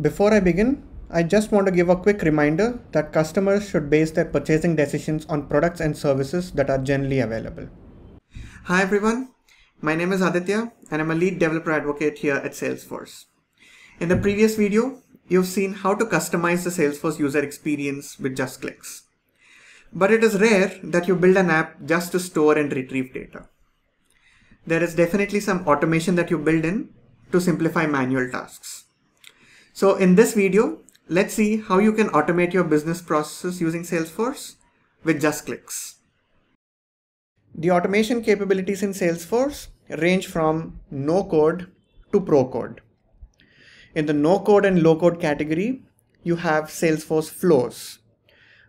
Before I begin, I just want to give a quick reminder that customers should base their purchasing decisions on products and services that are generally available. Hi everyone, my name is Aditya and I'm a lead developer advocate here at Salesforce. In the previous video, you've seen how to customize the Salesforce user experience with just clicks. But it is rare that you build an app just to store and retrieve data. There is definitely some automation that you build in to simplify manual tasks. So in this video, let's see how you can automate your business processes using Salesforce with just clicks. The automation capabilities in Salesforce range from no code to pro code. In the no code and low code category, you have Salesforce Flows,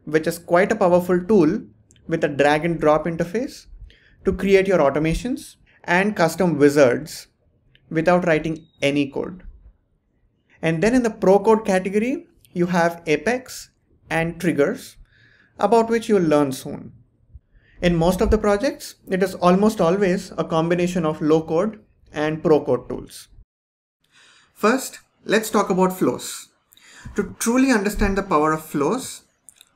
which is quite a powerful tool with a drag and drop interface to create your automations and custom wizards without writing any code. And then in the pro code category, you have Apex and triggers, about which you'll learn soon. In most of the projects, it is almost always a combination of low code and pro code tools. First, let's talk about flows. To truly understand the power of flows,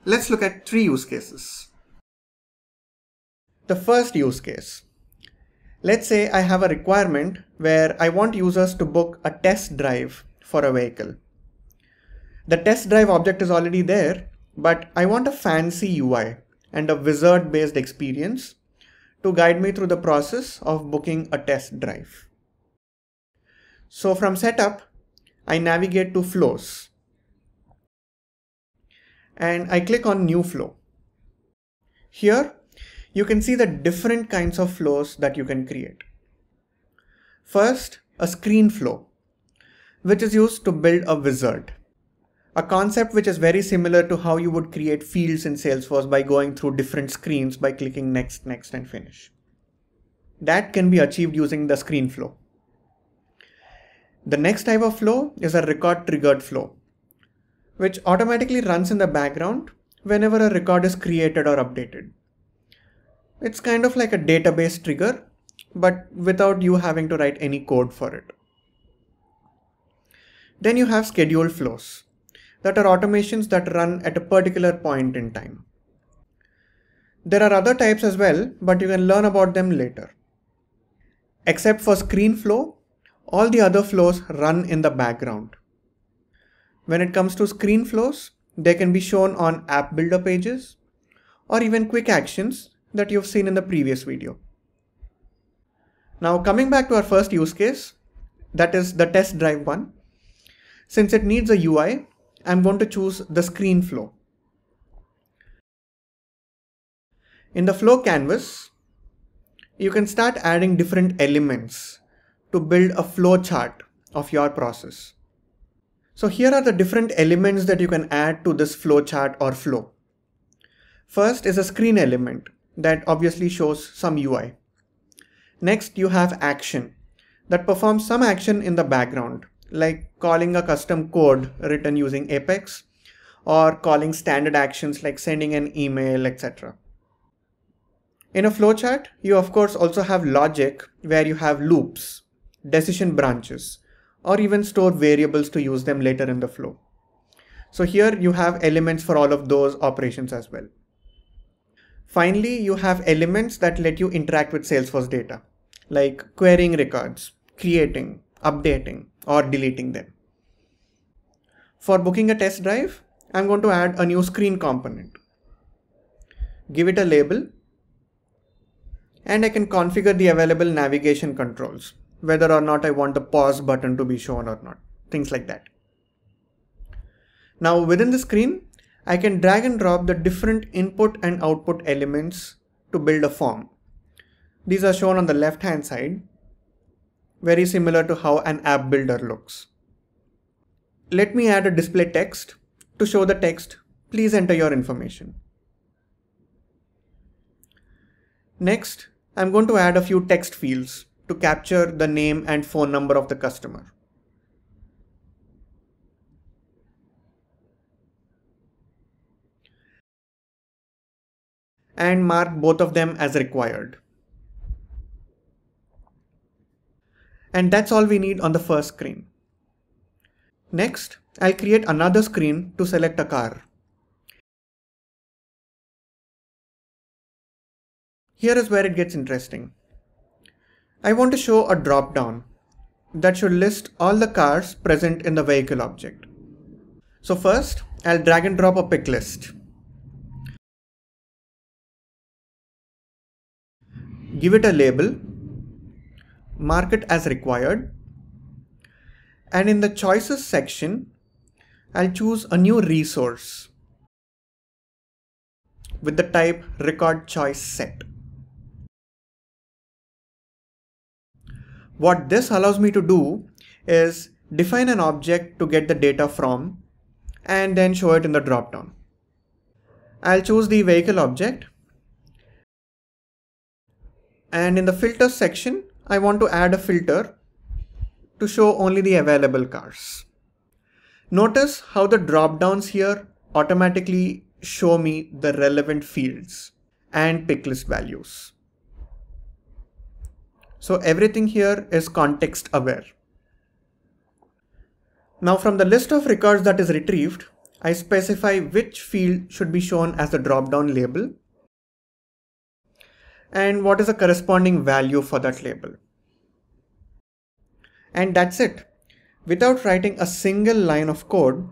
let's look at three use cases. The first use case. Let's say I have a requirement where I want users to book a test drive for a vehicle. The test drive object is already there, but I want a fancy UI and a wizard based experience to guide me through the process of booking a test drive. So from setup, I navigate to flows and I click on new flow. Here you can see the different kinds of flows that you can create. First, a screen flow, which is used to build a wizard, a concept which is very similar to how you would create fields in Salesforce by going through different screens by clicking next, next, and finish. That can be achieved using the screen flow. The next type of flow is a record triggered flow, which automatically runs in the background whenever a record is created or updated. It's kind of like a database trigger, but without you having to write any code for it. Then you have scheduled flows, that are automations that run at a particular point in time. There are other types as well, but you can learn about them later. Except for screen flow, all the other flows run in the background. When it comes to screen flows, they can be shown on app builder pages or even quick actions that you've seen in the previous video. Now coming back to our first use case, that is the test drive one. Since it needs a UI, I'm going to choose the screen flow. In the flow canvas, you can start adding different elements to build a flow chart of your process. So here are the different elements that you can add to this flow chart or flow. First is a screen element that obviously shows some UI. Next, you have action that performs some action in the background, like calling a custom code written using Apex or calling standard actions like sending an email, etc. In a flowchart, you of course also have logic where you have loops, decision branches, or even store variables to use them later in the flow. So here you have elements for all of those operations as well. Finally, you have elements that let you interact with Salesforce data, like querying records, creating, updating, or deleting them. For booking a test drive, I'm going to add a new screen component. Give it a label, and I can configure the available navigation controls, whether or not I want the pause button to be shown or not, things like that. Now within the screen, I can drag and drop the different input and output elements to build a form. These are shown on the left hand side, very similar to how an app builder looks. Let me add a display text to show the text, "Please enter your information." Next, I'm going to add a few text fields to capture the name and phone number of the customer. And mark both of them as required. And that's all we need on the first screen. Next, I'll create another screen to select a car. Here is where it gets interesting. I want to show a drop-down that should list all the cars present in the vehicle object. So first, I'll drag and drop a pick list. Give it a label, mark it as required, and in the choices section, I'll choose a new resource with the type record choice set. What this allows me to do is define an object to get the data from and then show it in the dropdown. I'll choose the vehicle object, and in the filter section, I want to add a filter to show only the available cars. Notice how the drop-downs here automatically show me the relevant fields and pick list values. So everything here is context aware. Now from the list of records that is retrieved, I specify which field should be shown as the drop-down label and what is the corresponding value for that label. And that's it. Without writing a single line of code,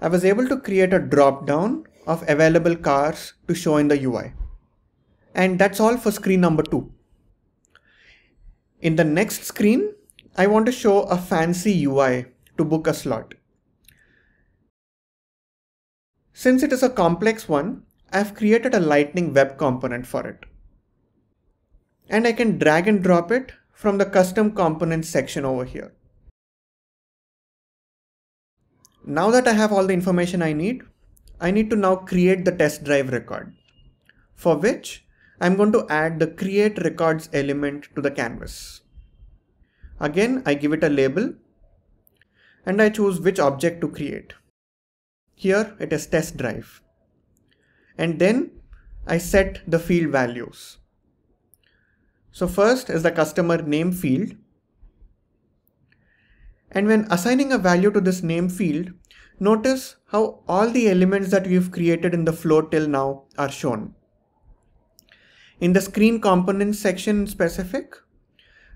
I was able to create a drop-down of available cars to show in the UI. And that's all for screen number 2. In the next screen, I want to show a fancy UI to book a slot. Since it is a complex one, I've created a Lightning Web Component for it. And I can drag and drop it from the custom components section over here. Now that I have all the information I need to now create the test drive record, for which I'm going to add the create records element to the canvas. Again, I give it a label and I choose which object to create. Here it is test drive. And then I set the field values. So first is the customer name field, and when assigning a value to this name field, notice how all the elements that we've created in the flow till now are shown. In the screen components section specific,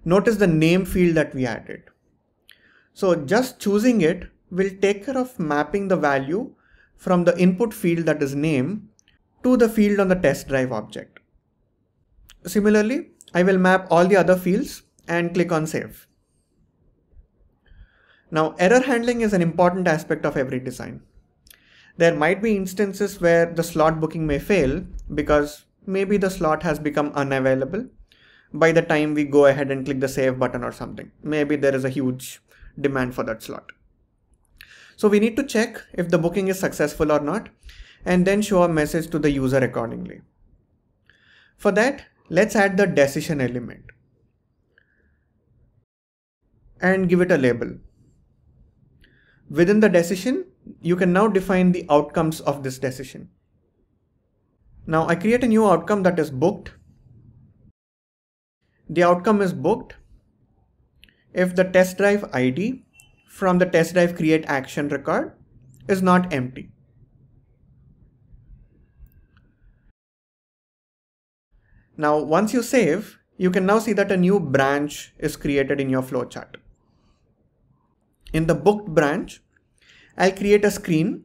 notice the name field that we added. So just choosing it will take care of mapping the value from the input field that is name to the field on the test drive object. Similarly, I will map all the other fields and click on save. Now, error handling is an important aspect of every design. There might be instances where the slot booking may fail because maybe the slot has become unavailable by the time we go ahead and click the save button or something. Maybe there is a huge demand for that slot. So we need to check if the booking is successful or not and then show a message to the user accordingly. For that, let's add the decision element and give it a label. Within the decision, you can now define the outcomes of this decision. Now I create a new outcome that is booked. The outcome is booked if the test drive ID from the test drive create action record is not empty. Now, once you save, you can now see that a new branch is created in your flowchart. In the booked branch, I'll create a screen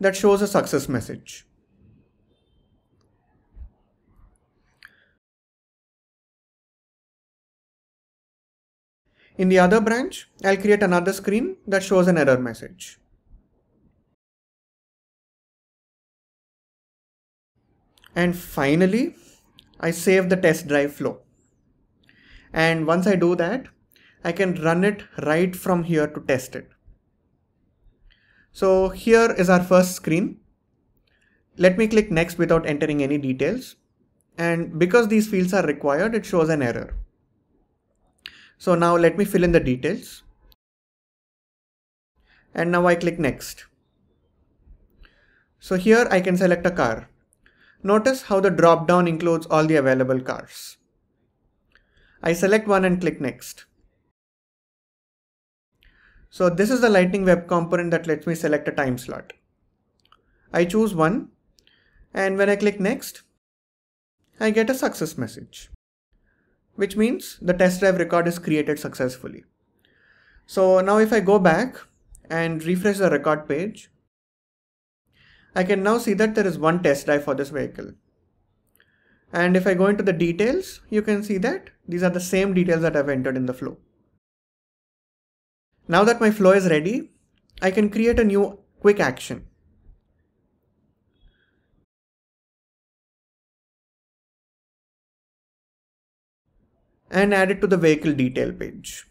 that shows a success message. In the other branch, I'll create another screen that shows an error message. And finally, I save the test drive flow. And once I do that, I can run it right from here to test it. So here is our first screen. Let me click next without entering any details. And because these fields are required, it shows an error. So now let me fill in the details. And now I click next. So here I can select a car. Notice how the drop-down includes all the available cars. I select one and click next. So this is the Lightning Web Component that lets me select a time slot. I choose one, and when I click next, I get a success message, which means the test drive record is created successfully. So now if I go back and refresh the record page, I can now see that there is one test drive for this vehicle. And if I go into the details, you can see that these are the same details that I've entered in the flow. Now that my flow is ready, I can create a new quick action. And add it to the vehicle detail page.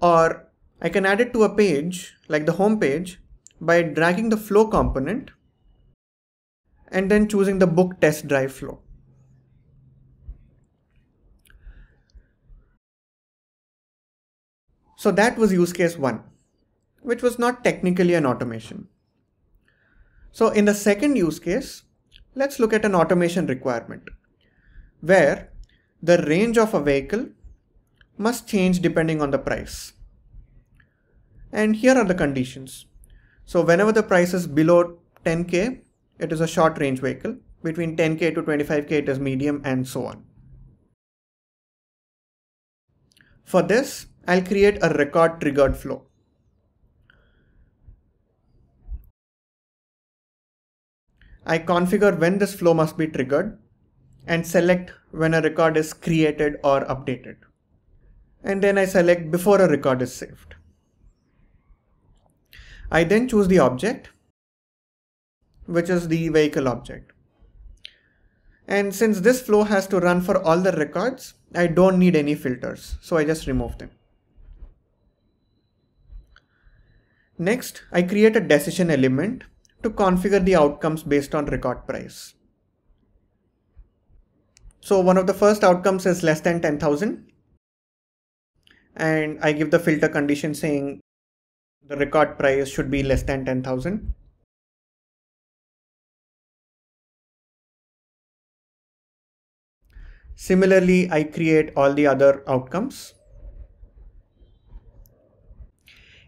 Or I can add it to a page like the home page by dragging the flow component and then choosing the book test drive flow. So that was use case one, which was not technically an automation. So in the second use case, let's look at an automation requirement where the range of a vehicle must change depending on the price. And here are the conditions. So whenever the price is below 10K, it is a short range vehicle. Between 10K to 25K, it is medium, and so on. For this, I'll create a record triggered flow. I configure when this flow must be triggered and select when a record is created or updated. And then I select before a record is saved. I then choose the object, which is the vehicle object. And since this flow has to run for all the records, I don't need any filters, so I just remove them. Next, I create a decision element to configure the outcomes based on record price. So one of the first outcomes is less than 10,000. And I give the filter condition saying the record price should be less than 10,000. Similarly, I create all the other outcomes.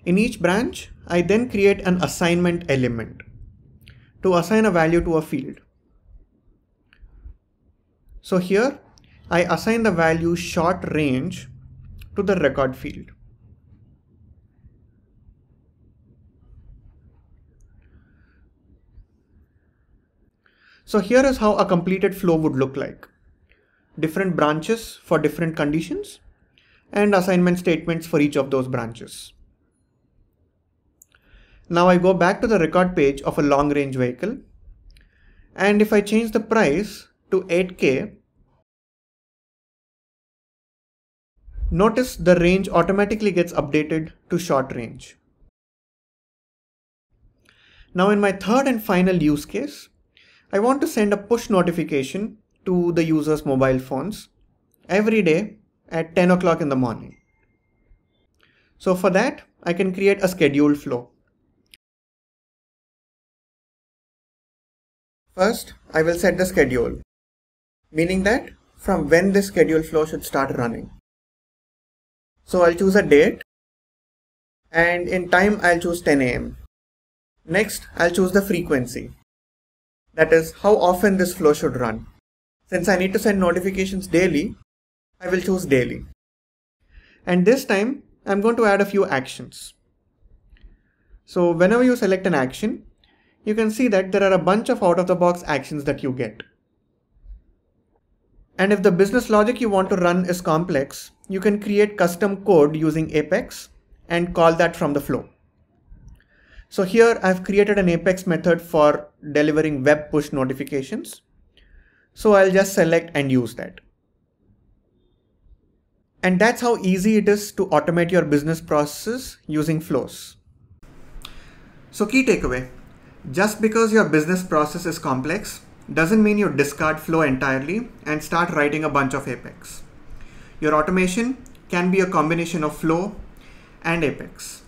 In each branch, I then create an assignment element to assign a value to a field. So here, I assign the value short range to the record field. So here is how a completed flow would look like. Different branches for different conditions and assignment statements for each of those branches. Now I go back to the record page of a long range vehicle. And if I change the price to 8K, notice the range automatically gets updated to short range. Now in my third and final use case, I want to send a push notification to the user's mobile phones every day at 10 o'clock in the morning. So for that, I can create a scheduled flow. First, I will set the schedule, meaning that from when this scheduled flow should start running. So I'll choose a date, and in time I'll choose 10 a.m. Next, I'll choose the frequency. That is how often this flow should run. Since I need to send notifications daily, I will choose daily. And this time, I'm going to add a few actions. So whenever you select an action, you can see that there are a bunch of out-of-the-box actions that you get. And if the business logic you want to run is complex, you can create custom code using Apex and call that from the flow. So here I've created an Apex method for delivering web push notifications. So I'll just select and use that. And that's how easy it is to automate your business processes using flows. So key takeaway, just because your business process is complex doesn't mean you discard flow entirely and start writing a bunch of Apex. Your automation can be a combination of flow and Apex.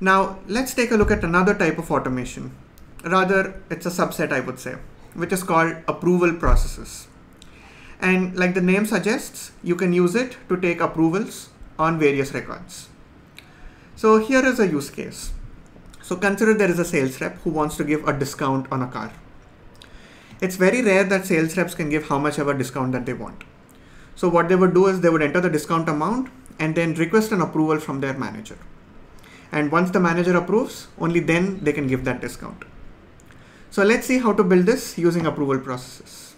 Now, let's take a look at another type of automation. Rather, it's a subset, I would say, which is called approval processes. And like the name suggests, you can use it to take approvals on various records. So here is a use case. So consider there is a sales rep who wants to give a discount on a car. It's very rare that sales reps can give how much ever discount that they want. So what they would do is they would enter the discount amount and then request an approval from their manager. And once the manager approves, only then they can give that discount. So let's see how to build this using approval processes.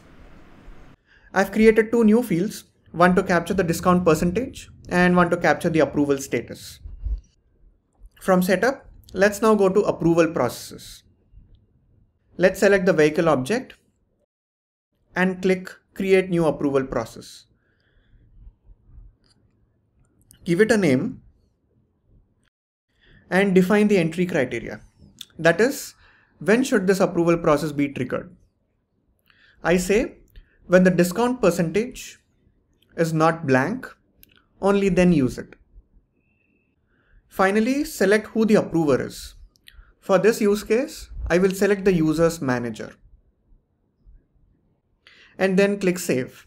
I've created two new fields, one to capture the discount percentage and one to capture the approval status. From setup, let's now go to approval processes. Let's select the vehicle object and click create new approval process. Give it a name and define the entry criteria. That is, when should this approval process be triggered? I say when the discount percentage is not blank, only then use it. Finally, select who the approver is. For this use case, I will select the user's manager and then click save.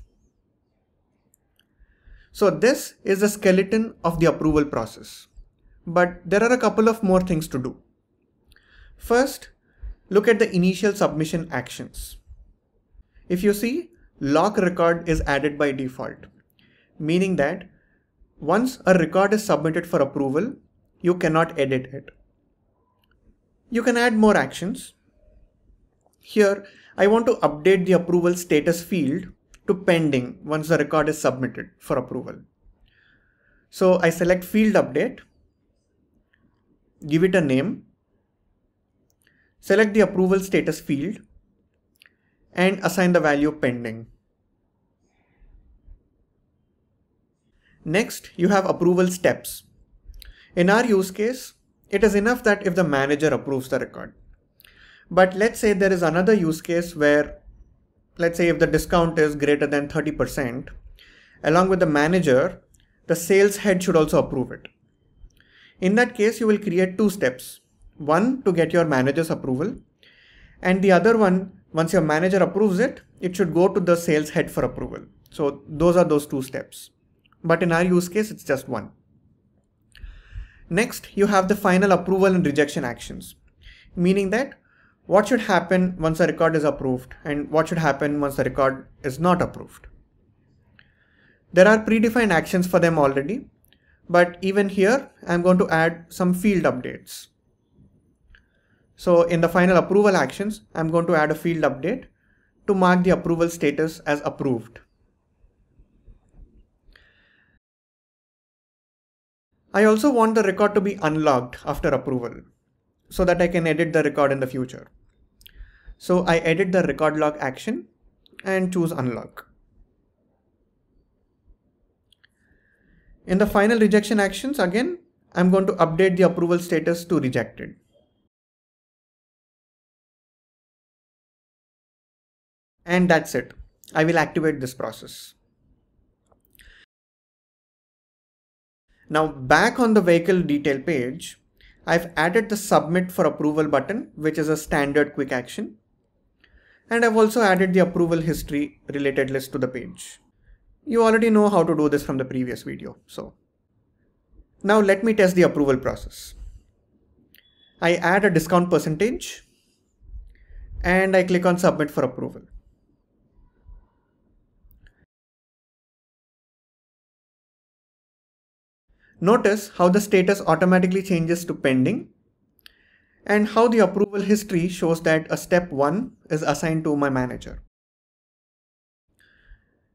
So this is the skeleton of the approval process, but there are a couple of more things to do. First, look at the initial submission actions. If you see, lock record is added by default, meaning that once a record is submitted for approval, you cannot edit it. You can add more actions. Here, I want to update the approval status field to pending once the record is submitted for approval. So I select field update, give it a name, select the approval status field, and assign the value pending. Next, you have approval steps. In our use case, it is enough that if the manager approves the record. But let's say there is another use case where, let's say if the discount is greater than 30%, along with the manager, the sales head should also approve it. In that case, you will create two steps. One to get your manager's approval, and the other one, once your manager approves it, it should go to the sales head for approval. So those are those two steps. But in our use case, it's just one. Next, you have the final approval and rejection actions, meaning that what should happen once a record is approved and what should happen once the record is not approved. There are predefined actions for them already, but even here, I'm going to add some field updates. So in the final approval actions, I'm going to add a field update to mark the approval status as approved. I also want the record to be unlocked after approval so that I can edit the record in the future. So I edit the record lock action and choose unlock. In the final rejection actions, again, I'm going to update the approval status to rejected. And that's it. I will activate this process. Now back on the vehicle detail page, I've added the submit for approval button, which is a standard quick action. And I've also added the approval history related list to the page. You already know how to do this from the previous video. So now let me test the approval process. I add a discount percentage and I click on submit for approval. Notice how the status automatically changes to pending and how the approval history shows that a step 1 is assigned to my manager.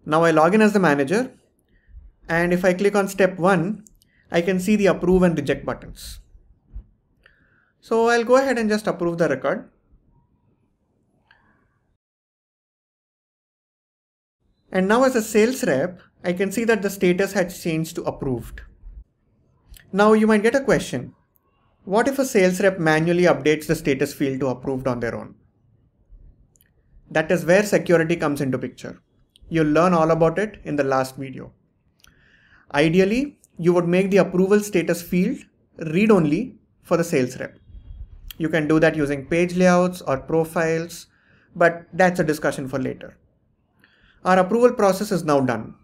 Now I log in as the manager, and if I click on step 1, I can see the approve and reject buttons. So I'll go ahead and just approve the record. And now as a sales rep, I can see that the status has changed to approved. Now you might get a question. What if a sales rep manually updates the status field to approved on their own? That is where security comes into picture. You'll learn all about it in the last video. Ideally, you would make the approval status field read-only for the sales rep. You can do that using page layouts or profiles, but that's a discussion for later. our approval process is now done.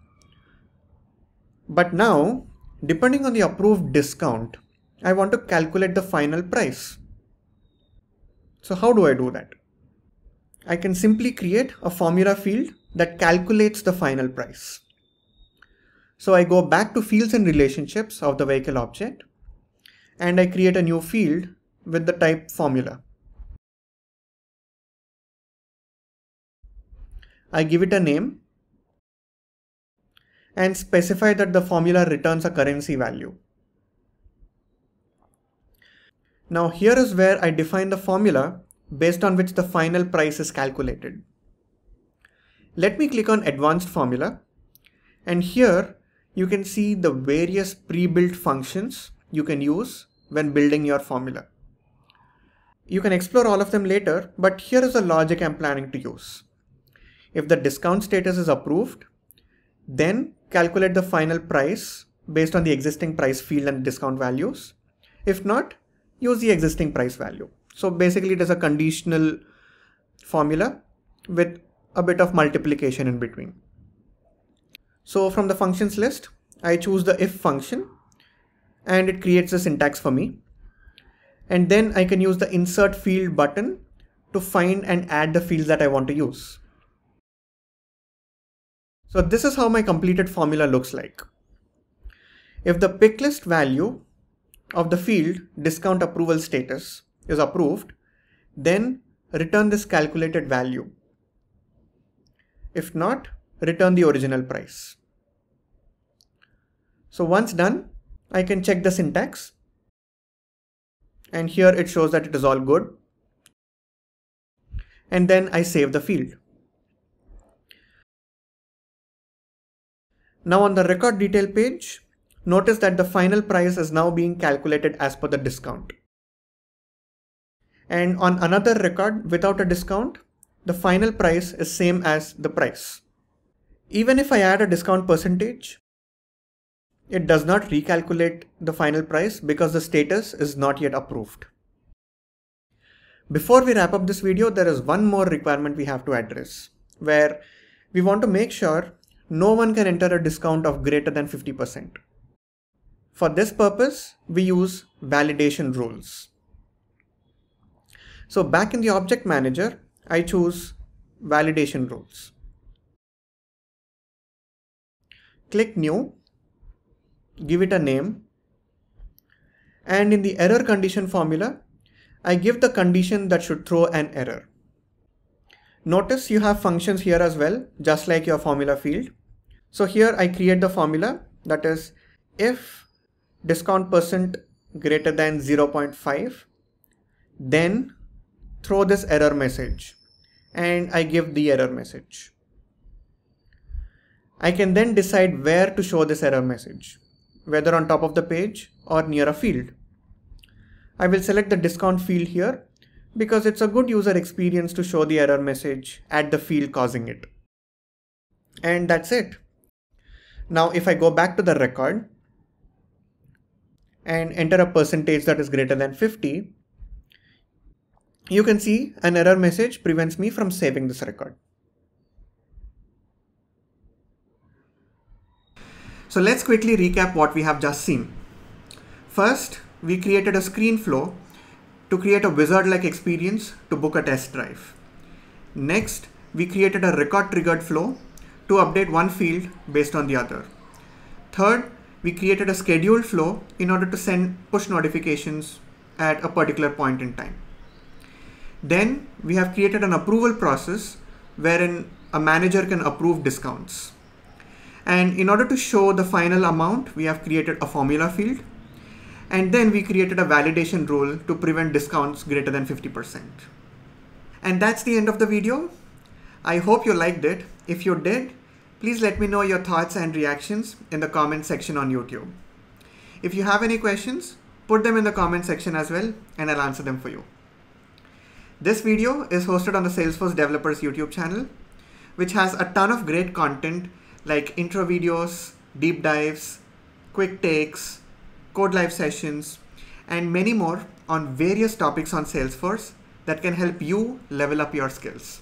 But now, depending on the approved discount, I want to calculate the final price. So how do I do that? I can simply create a formula field that calculates the final price. So I go back to fields and relationships of the vehicle object, and I create a new field with the type formula. I give it a name and specify that the formula returns a currency value. Now here is where I define the formula based on which the final price is calculated. Let me click on Advanced Formula, and here you can see the various pre-built functions you can use when building your formula. You can explore all of them later, but here is the logic I'm planning to use. If the discount status is approved, then calculate the final price based on the existing price field and discount values. If not, use the existing price value. So basically it is a conditional formula with a bit of multiplication in between. So from the functions list, I choose the if function, and it creates the syntax for me. And then I can use the insert field button to find and add the fields that I want to use. So this is how my completed formula looks like. If the pick list value of the field discount approval status is approved, then return this calculated value. If not, return the original price. So once done, I can check the syntax, and here it shows that it is all good, and then I save the field. Now on the record detail page, notice that the final price is now being calculated as per the discount. And on another record without a discount, the final price is same as the price. Even if I add a discount percentage, it does not recalculate the final price because the status is not yet approved. Before we wrap up this video, there is one more requirement we have to address, where we want to make sure no one can enter a discount of greater than 50%. For this purpose, we use validation rules. So back in the object manager, I choose validation rules. Click new, give it a name, and in the error condition formula, I give the condition that should throw an error. Notice you have functions here as well, just like your formula field. So here I create the formula that is if discount percent greater than 0.5, then throw this error message, and I give the error message. I can then decide where to show this error message, whether on top of the page or near a field. I will select the discount field here because it's a good user experience to show the error message at the field causing it. And that's it. Now if I go back to the record and enter a percentage that is greater than 50, you can see an error message prevents me from saving this record. So let's quickly recap what we have just seen. First, we created a screen flow to create a wizard-like experience to book a test drive. Next, we created a record triggered flow to update one field based on the other. Third, we created a scheduled flow in order to send push notifications at a particular point in time. Then we have created an approval process wherein a manager can approve discounts. And in order to show the final amount, we have created a formula field. And then we created a validation rule to prevent discounts greater than 50%. And that's the end of the video. I hope you liked it. If you did, please let me know your thoughts and reactions in the comment section on YouTube. If you have any questions, put them in the comment section as well, and I'll answer them for you. This video is hosted on the Salesforce Developers YouTube channel, which has a ton of great content like intro videos, deep dives, quick takes, code live sessions, and many more on various topics on Salesforce that can help you level up your skills.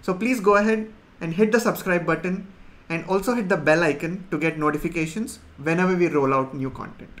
So please go ahead and hit the subscribe button, and also hit the bell icon to get notifications whenever we roll out new content.